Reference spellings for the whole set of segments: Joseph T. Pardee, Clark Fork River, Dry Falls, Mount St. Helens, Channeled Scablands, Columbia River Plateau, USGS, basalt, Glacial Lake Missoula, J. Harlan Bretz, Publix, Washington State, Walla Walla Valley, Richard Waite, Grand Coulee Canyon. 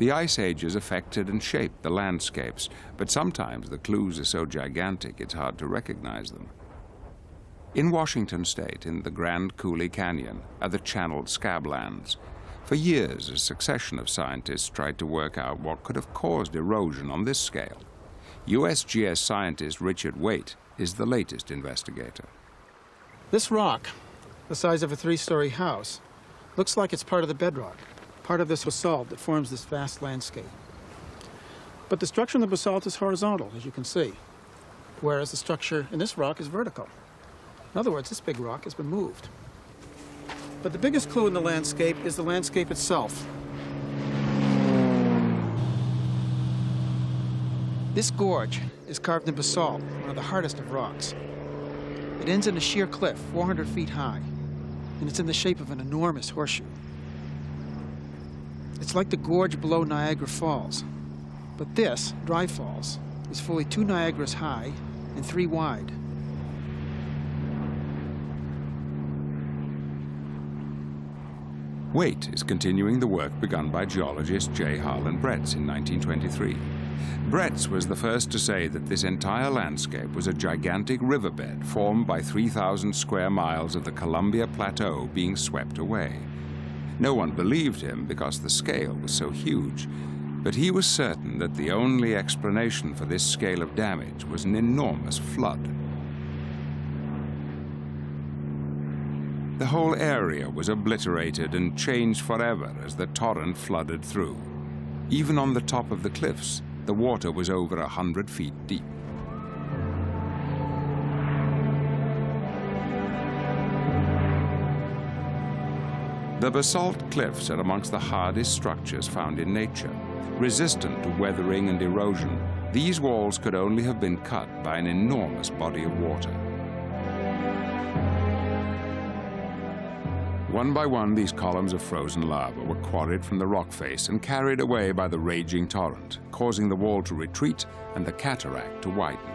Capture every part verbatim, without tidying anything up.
The ice ages affected and shaped the landscapes, but sometimes the clues are so gigantic it's hard to recognize them. In Washington state, in the Grand Coulee Canyon, are the Channeled Scablands. For years, a succession of scientists tried to work out what could have caused erosion on this scale. U S G S scientist Richard Waite is the latest investigator. This rock, the size of a three-story house, looks like it's part of the bedrock. Part of this basalt that forms this vast landscape. But the structure in the basalt is horizontal, as you can see, whereas the structure in this rock is vertical. In other words, this big rock has been moved. But the biggest clue in the landscape is the landscape itself. This gorge is carved in basalt, one of the hardest of rocks. It ends in a sheer cliff, four hundred feet high, and it's in the shape of an enormous horseshoe. It's like the gorge below Niagara Falls, but this, Dry Falls, is fully two Niagaras high and three wide. Waite is continuing the work begun by geologist J. Harlan Bretz in nineteen twenty-three. Bretz was the first to say that this entire landscape was a gigantic riverbed formed by three thousand square miles of the Columbia Plateau being swept away. No one believed him because the scale was so huge, but he was certain that the only explanation for this scale of damage was an enormous flood. The whole area was obliterated and changed forever as the torrent flooded through. Even on the top of the cliffs, the water was over a hundred feet deep. The basalt cliffs are amongst the hardest structures found in nature. Resistant to weathering and erosion, these walls could only have been cut by an enormous body of water. One by one, these columns of frozen lava were quarried from the rock face and carried away by the raging torrent, causing the wall to retreat and the cataract to widen.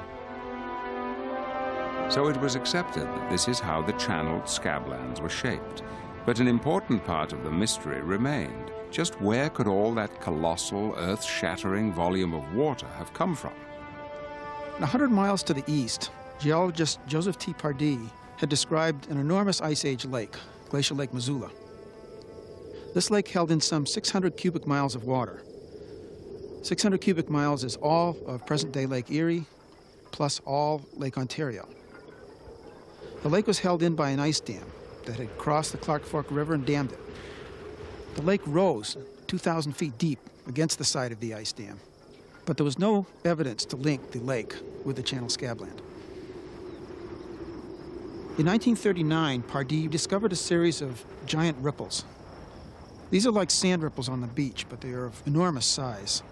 So it was accepted that this is how the Channeled Scablands were shaped. But an important part of the mystery remained. Just where could all that colossal, earth-shattering volume of water have come from? one hundred miles to the east, geologist Joseph T. Pardee had described an enormous Ice Age lake, Glacial Lake Missoula. This lake held in some six hundred cubic miles of water. six hundred cubic miles is all of present-day Lake Erie, plus all Lake Ontario. The lake was held in by an ice dam that had crossed the Clark Fork River and dammed it. The lake rose two thousand feet deep against the side of the ice dam, but there was no evidence to link the lake with the Channeled Scabland. In nineteen thirty-nine, Pardee discovered a series of giant ripples. These are like sand ripples on the beach, but they are of enormous size,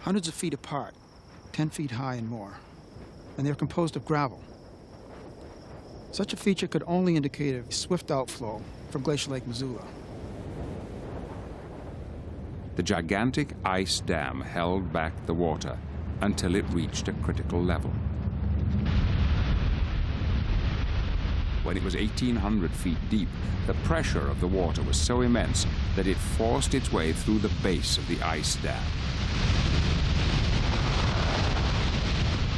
hundreds of feet apart, ten feet high and more, and they're composed of gravel. Such a feature could only indicate a swift outflow from Glacial Lake Missoula. The gigantic ice dam held back the water until it reached a critical level. When it was eighteen hundred feet deep, the pressure of the water was so immense that it forced its way through the base of the ice dam.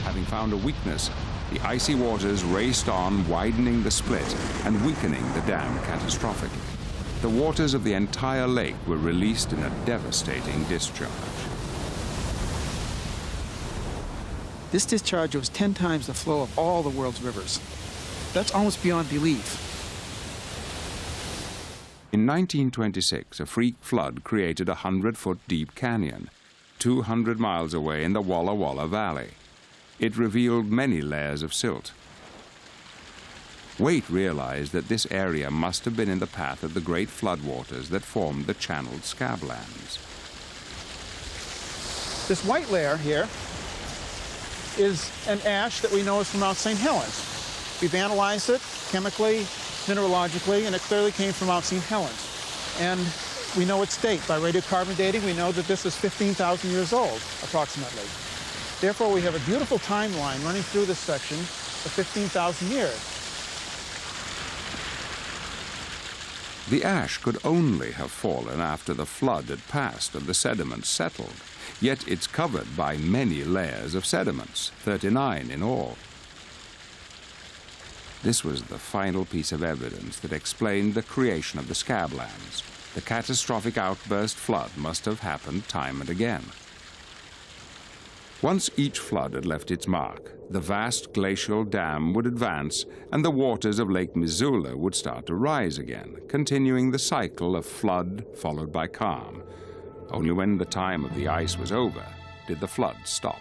Having found a weakness, the icy waters raced on, widening the split and weakening the dam catastrophically. The waters of the entire lake were released in a devastating discharge. This discharge was ten times the flow of all the world's rivers. That's almost beyond belief. In nineteen twenty-six, a freak flood created a hundred-foot deep canyon, two hundred miles away in the Walla Walla Valley. It revealed many layers of silt. Waite realized that this area must have been in the path of the great floodwaters that formed the Channeled Scablands. This white layer here is an ash that we know is from Mount Saint Helens. We've analyzed it chemically, mineralogically, and it clearly came from Mount Saint Helens. And we know its date. By radiocarbon dating, we know that this is fifteen thousand years old, approximately. Therefore, we have a beautiful timeline running through this section of fifteen thousand years. The ash could only have fallen after the flood had passed and the sediment settled, yet it's covered by many layers of sediments, thirty-nine in all. This was the final piece of evidence that explained the creation of the scablands. The catastrophic outburst flood must have happened time and again. Once each flood had left its mark, the vast glacial dam would advance and the waters of Lake Missoula would start to rise again, continuing the cycle of flood followed by calm. Only when the time of the ice was over did the flood stop.